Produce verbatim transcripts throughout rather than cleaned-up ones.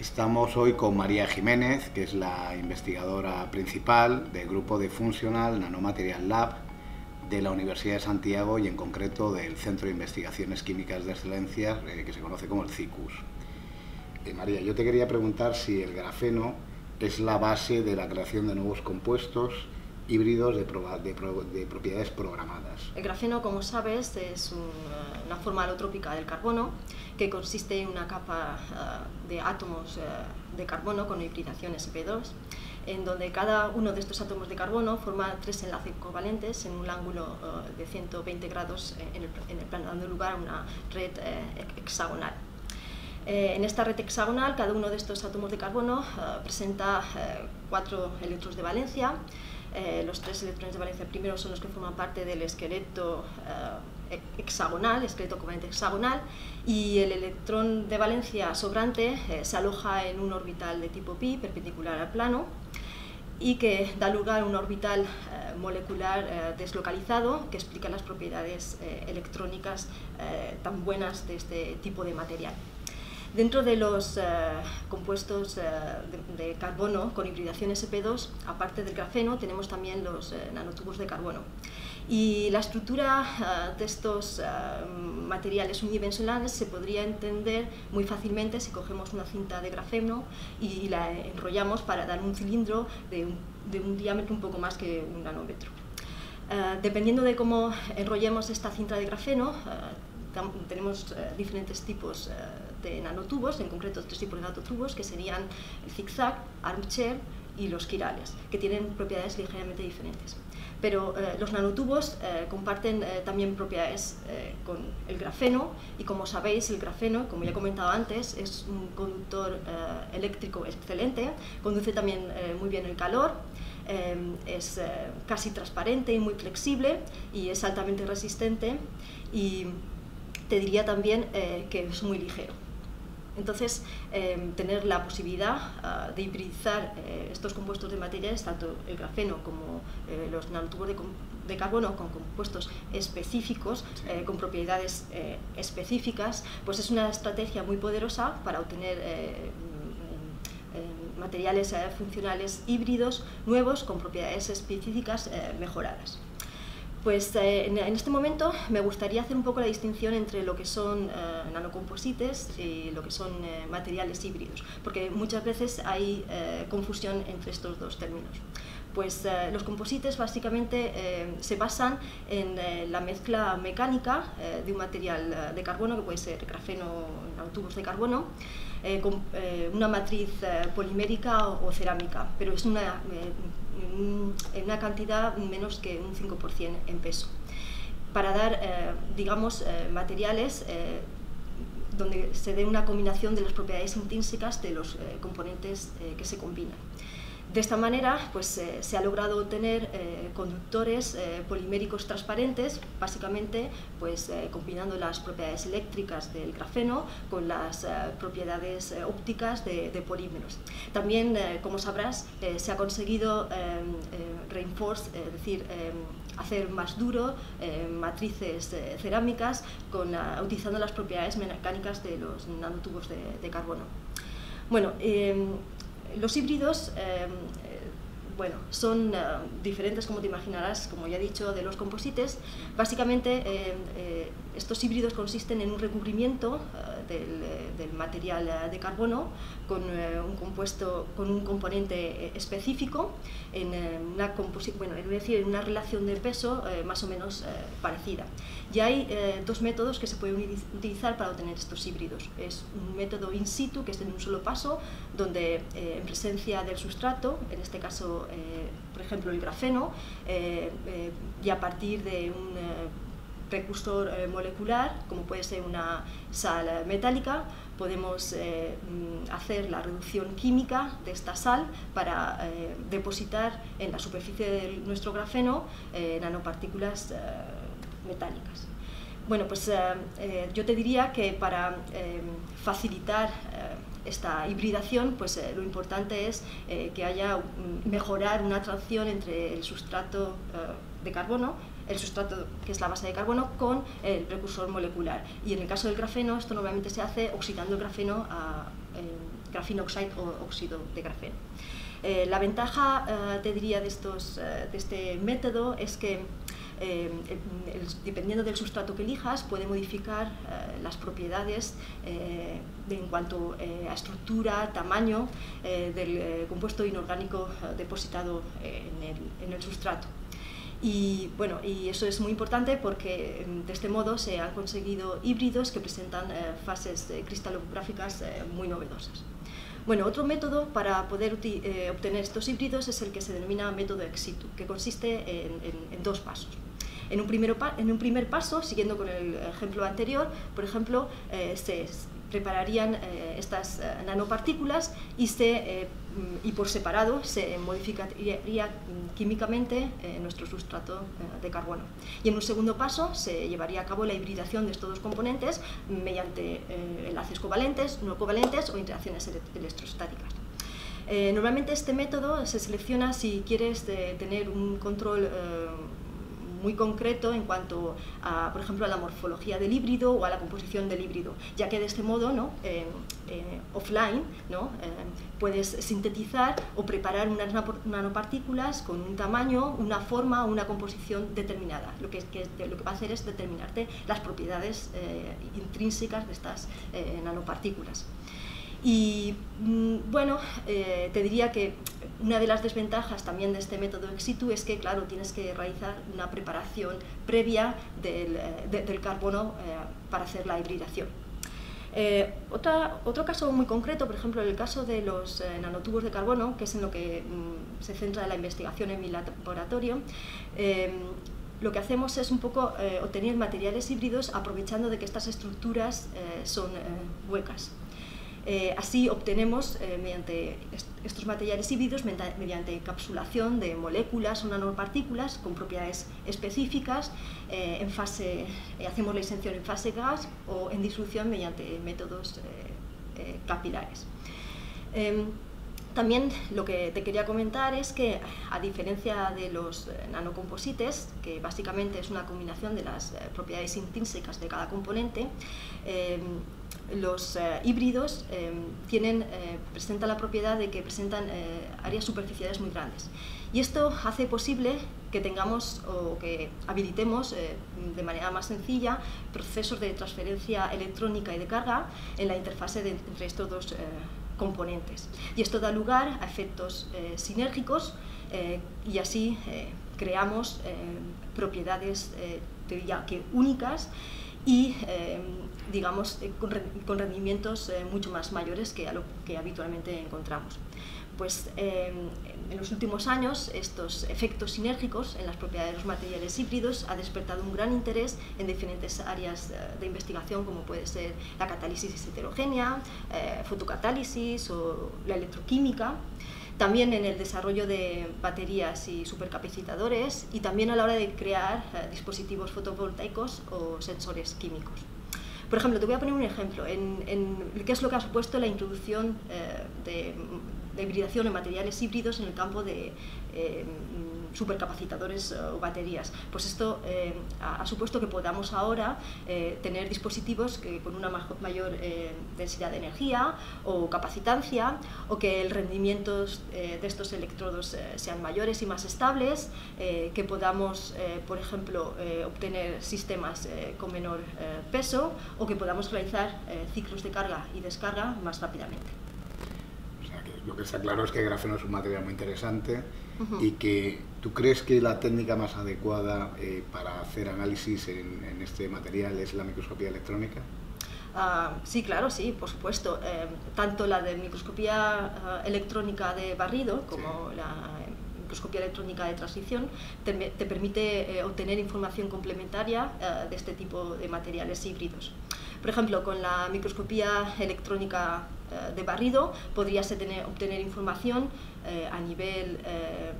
Estamos hoy con María Giménez, que es la investigadora principal del grupo de Functional Nanomaterial Lab de la Universidad de Santiago y en concreto del Centro de Investigaciones Químicas de Excelencia, eh, que se conoce como el CICUS. Eh, María, yo te quería preguntar si el grafeno es la base de la creación de nuevos compuestos híbridos de, pro, de, pro, de propiedades programadas. El grafeno, como sabes, es un, una forma alotrópica del carbono que consiste en una capa uh, de átomos uh, de carbono con hibridación ese pe dos, en donde cada uno de estos átomos de carbono forma tres enlaces covalentes en un ángulo uh, de ciento veinte grados en el, en el plano, dando lugar a una red uh, hexagonal. Eh, en esta red hexagonal, cada uno de estos átomos de carbono uh, presenta uh, cuatro electrones de valencia. Eh, los tres electrones de valencia primero son los que forman parte del esqueleto eh, hexagonal, esqueleto covalente hexagonal, y el electrón de valencia sobrante eh, se aloja en un orbital de tipo pi perpendicular al plano y que da lugar a un orbital eh, molecular eh, deslocalizado que explica las propiedades eh, electrónicas eh, tan buenas de este tipo de material. Dentro de los eh, compuestos eh, de, de carbono con hibridación ese pe dos, aparte del grafeno, tenemos también los eh, nanotubos de carbono. Y la estructura eh, de estos eh, materiales unidimensionales se podría entender muy fácilmente si cogemos una cinta de grafeno y la enrollamos para dar un cilindro de un, de un diámetro un poco más que un nanómetro. Eh, dependiendo de cómo enrollemos esta cinta de grafeno, eh, tenemos eh, diferentes tipos eh, de nanotubos, en concreto tres tipos de nanotubos, que serían el zigzag, armchair y los quirales, que tienen propiedades ligeramente diferentes. Pero eh, los nanotubos eh, comparten eh, también propiedades eh, con el grafeno, y como sabéis, el grafeno, como ya he comentado antes, es un conductor eh, eléctrico excelente, conduce también eh, muy bien el calor, eh, es eh, casi transparente y muy flexible, y es altamente resistente, y te diría también eh, que es muy ligero. Entonces, eh, tener la posibilidad uh, de hibridizar eh, estos compuestos de materiales, tanto el grafeno como eh, los nanotubos de, de carbono, con compuestos específicos, eh, con propiedades eh, específicas, pues es una estrategia muy poderosa para obtener eh, materiales eh, funcionales híbridos nuevos con propiedades específicas eh, mejoradas. Pues eh, en este momento me gustaría hacer un poco la distinción entre lo que son eh, nanocomposites y lo que son eh, materiales híbridos, porque muchas veces hay eh, confusión entre estos dos términos. Pues eh, los composites básicamente eh, se basan en eh, la mezcla mecánica eh, de un material eh, de carbono, que puede ser grafeno, nanotubos de carbono, eh, con eh, una matriz eh, polimérica o, o cerámica, pero es una, eh, en una cantidad menos que un cinco por ciento en peso, para dar, eh, digamos, eh, materiales eh, donde se dé una combinación de las propiedades intrínsecas de los eh, componentes eh, que se combinan. De esta manera, pues, eh, se ha logrado obtener eh, conductores eh, poliméricos transparentes, básicamente pues, eh, combinando las propiedades eléctricas del grafeno con las eh, propiedades eh, ópticas de, de polímeros. También, eh, como sabrás, eh, se ha conseguido eh, eh, reinforce, es decir, eh, hacer más duro eh, matrices eh, cerámicas con la, utilizando las propiedades mecánicas de los nanotubos de, de carbono. Bueno, eh, los híbridos eh, bueno, son eh, diferentes, como te imaginarás, como ya he dicho, de los composites. Básicamente, eh, eh, estos híbridos consisten en un recubrimiento eh, del, del material eh, de carbono con, eh, un compuesto, con un componente eh, específico, en, eh, una bueno, es decir, en una relación de peso eh, más o menos eh, parecida. Y hay eh, dos métodos que se pueden utilizar para obtener estos híbridos. Es un método in situ, que es en un solo paso, donde eh, en presencia del sustrato, en este caso, eh, por ejemplo, el grafeno, eh, eh, y a partir de un eh, precursor eh, molecular, como puede ser una sal metálica, podemos eh, hacer la reducción química de esta sal para eh, depositar en la superficie de nuestro grafeno eh, nanopartículas eh, metálicas. Bueno, pues eh, eh, yo te diría que para eh, facilitar eh, esta hibridación, pues eh, lo importante es eh, que haya mejorar una atracción entre el sustrato eh, de carbono, el sustrato que es la base de carbono, con el precursor molecular. Y en el caso del grafeno, esto normalmente se hace oxidando el grafeno a, eh, graphene oxide o óxido de grafeno. Eh, la ventaja, eh, te diría, de, estos, eh, de este método es que Eh, el, el, dependiendo del sustrato que elijas, puede modificar eh, las propiedades eh, de, en cuanto eh, a estructura, tamaño eh, del eh, compuesto inorgánico eh, depositado eh, en, el, en el sustrato. Y bueno, y eso es muy importante porque de este modo se han conseguido híbridos que presentan eh, fases eh, cristalográficas eh, muy novedosas. Bueno, otro método para poder eh, obtener estos híbridos es el que se denomina método ex situ, que consiste en, en, en dos pasos. En un, primero pa en un primer paso, siguiendo con el ejemplo anterior, por ejemplo, eh, se prepararían eh, estas eh, nanopartículas y, se, eh, y por separado se modificaría químicamente eh, nuestro sustrato eh, de carbono. Y en un segundo paso se llevaría a cabo la hibridación de estos dos componentes mediante eh, enlaces covalentes, no covalentes o interacciones electrostáticas. Eh, normalmente este método se selecciona si quieres eh, tener un control eh, muy concreto en cuanto a, por ejemplo, a la morfología del híbrido o a la composición del híbrido, ya que de este modo, ¿no? eh, eh, offline, ¿no? eh, puedes sintetizar o preparar unas nanopartículas con un tamaño, una forma o una composición determinada. Lo que, que, lo que va a hacer es determinarte las propiedades eh, intrínsecas de estas eh, nanopartículas. Y bueno, eh, te diría que una de las desventajas también de este método ex situ es que, claro, tienes que realizar una preparación previa del, de, del carbono eh, para hacer la hibridación. Eh, otra, otro caso muy concreto, por ejemplo, el caso de los eh, nanotubos de carbono, que es en lo que mm, se centra la investigación en mi laboratorio. Eh, Lo que hacemos es un poco eh, obtener materiales híbridos aprovechando de que estas estructuras eh, son eh, huecas. Eh, así obtenemos, eh, mediante est estos materiales híbridos, mediante encapsulación de moléculas o nanopartículas con propiedades específicas, eh, en fase, eh, hacemos la inserción en fase gas o en disolución mediante métodos eh, eh, capilares. Eh, También lo que te quería comentar es que, a diferencia de los nanocomposites, que básicamente es una combinación de las propiedades intrínsecas de cada componente, eh, los eh, híbridos eh, tienen, eh, presentan la propiedad de que presentan eh, áreas superficiales muy grandes. Y esto hace posible que tengamos o que habilitemos eh, de manera más sencilla procesos de transferencia electrónica y de carga en la interfase de, entre estos dos eh, componentes. Y esto da lugar a efectos eh, sinérgicos eh, y así eh, creamos eh, propiedades eh, te diría que únicas y eh, digamos eh, con, re con rendimientos eh, mucho más mayores que a lo que habitualmente encontramos. Pues eh, en los últimos años estos efectos sinérgicos en las propiedades de los materiales híbridos ha despertado un gran interés en diferentes áreas de investigación, como puede ser la catálisis heterogénea, eh, fotocatálisis o la electroquímica, también en el desarrollo de baterías y supercapacitadores y también a la hora de crear eh, dispositivos fotovoltaicos o sensores químicos. Por ejemplo, te voy a poner un ejemplo en, en qué es lo que ha supuesto la introducción eh, de la hibridación en materiales híbridos en el campo de eh, supercapacitadores o baterías. Pues esto eh, ha supuesto que podamos ahora eh, tener dispositivos que, con una mayor eh, densidad de energía o capacitancia, o que el rendimiento eh, de estos electrodos eh, sean mayores y más estables, eh, que podamos, eh, por ejemplo, eh, obtener sistemas eh, con menor eh, peso, o que podamos realizar eh, ciclos de carga y descarga más rápidamente. Lo que está claro es que el grafeno es un material muy interesante. Uh-huh. Y que tú crees que la técnica más adecuada eh, para hacer análisis en, en este material es la microscopía electrónica. Uh, sí, claro, sí, por supuesto. Eh, tanto la de microscopía uh, electrónica de barrido como sí. la microscopía electrónica de transición te, te permite eh, obtener información complementaria eh, de este tipo de materiales híbridos. Por ejemplo, con la microscopía electrónica eh, de barrido podrías tener, obtener información eh, a nivel, eh,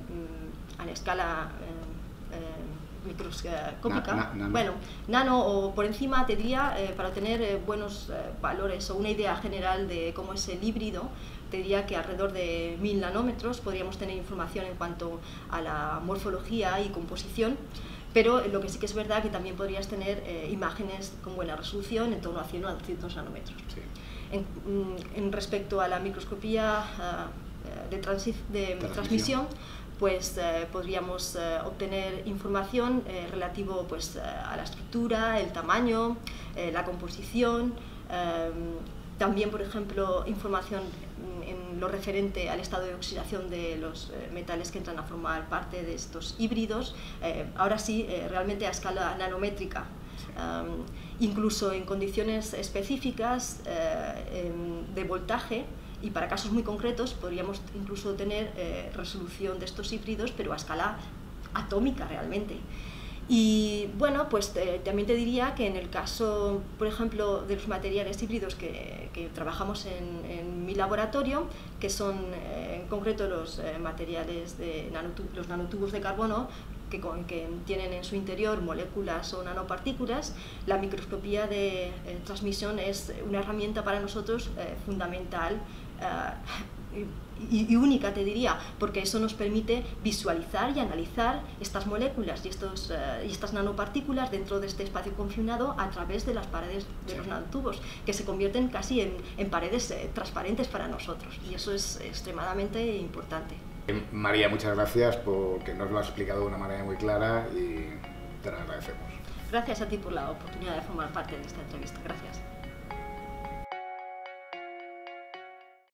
a la escala eh, eh, microscópica, na, na, nano. Bueno, nano o por encima te diría, eh, para tener eh, buenos eh, valores o una idea general de cómo es el híbrido, te diría que alrededor de mil nanómetros podríamos tener información en cuanto a la morfología y composición. Pero lo que sí que es verdad que también podrías tener eh, imágenes con buena resolución en torno a cien o doscientos nanómetros. Sí. en, en respecto a la microscopía uh, de, transi de transmisión, transmisión pues eh, podríamos eh, obtener información eh, relativo pues, eh, a la estructura, el tamaño, eh, la composición, eh, también, por ejemplo, información en lo referente al estado de oxidación de los eh, metales que entran a formar parte de estos híbridos, eh, ahora sí, eh, realmente a escala nanométrica. Um, incluso en condiciones específicas eh, de voltaje y para casos muy concretos podríamos incluso tener eh, resolución de estos híbridos, pero a escala atómica realmente. Y bueno, pues eh, también te diría que en el caso, por ejemplo, de los materiales híbridos que, que trabajamos en, en mi laboratorio, que son eh, en concreto los eh, materiales de nanotub- los nanotubos de carbono, que, con, que tienen en su interior moléculas o nanopartículas, la microscopía de eh, transmisión es una herramienta para nosotros eh, fundamental eh, y, y única, te diría, porque eso nos permite visualizar y analizar estas moléculas y, estos, eh, y estas nanopartículas dentro de este espacio confinado a través de las paredes de los nanotubos, que se convierten casi en, en paredes eh, transparentes para nosotros, y eso es extremadamente importante. María, muchas gracias porque nos lo has explicado de una manera muy clara y te lo agradecemos. Gracias a ti por la oportunidad de formar parte de esta entrevista. Gracias.